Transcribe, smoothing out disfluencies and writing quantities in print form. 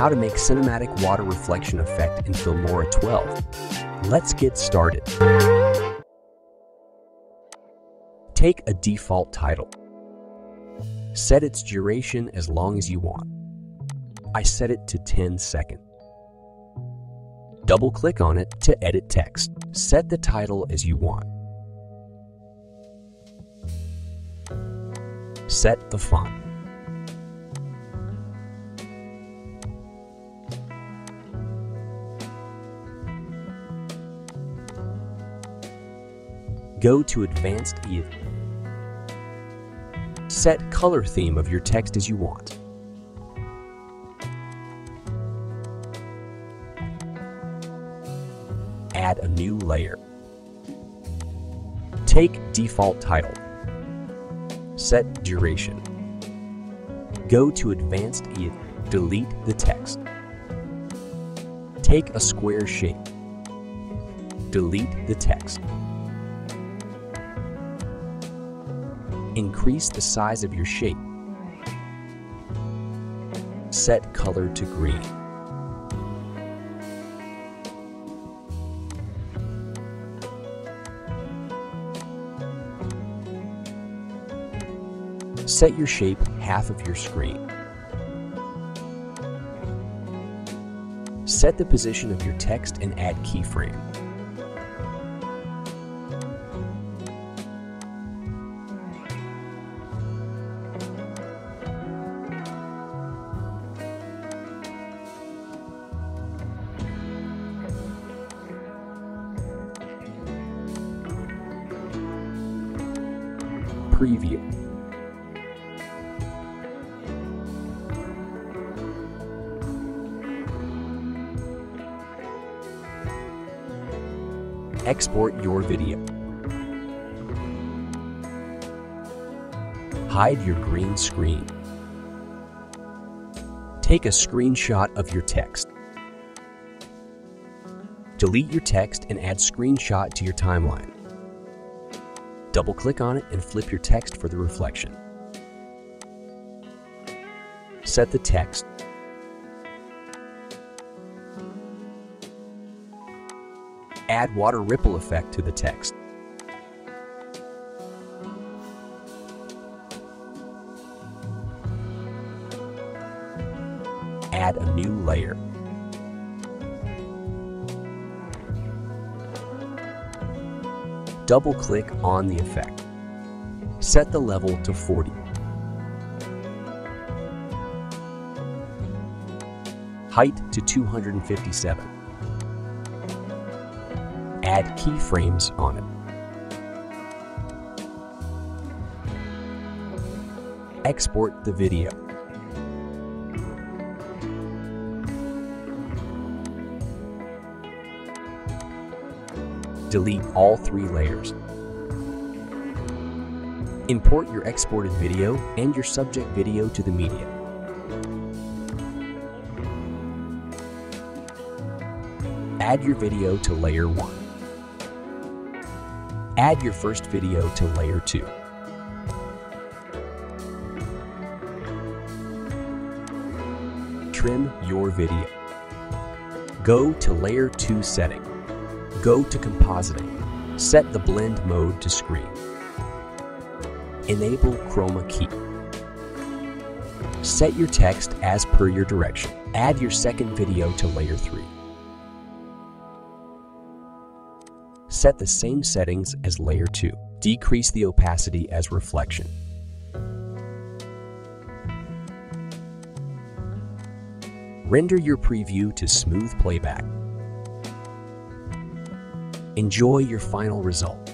how to make cinematic water reflection effect in Filmora 12. Let's get started. Take a default title. Set its duration as long as you want. I set it to 10 seconds. Double-click on it to edit text. Set the title as you want. Set the font. Go to Advanced View. Set color theme of your text as you want. Add a new layer. Take default title. Set duration. Go to Advanced View. Delete the text. Take a square shape. Delete the text. Increase the size of your shape. Set color to green. Set your shape half of your screen. Set the position of your text and add keyframe. Preview. Export your video. Hide your green screen. Take a screenshot of your text. Delete your text and add screenshot to your timeline. Double-click on it and flip your text for the reflection. Set the text. Add water ripple effect to the text. Add a new layer. Double-click on the effect. Set the level to 40. Height to 257. Add keyframes on it. Export the video. Delete all three layers. Import your exported video and your subject video to the media. Add your video to layer 1. Add your first video to layer 2. Trim your video. Go to layer 2 setting. Go to compositing. Set the blend mode to screen. Enable chroma key. Set your text as per your direction. Add your second video to layer 3. Set the same settings as layer 2. Decrease the opacity as reflection. Render your preview to smooth playback. Enjoy your final result.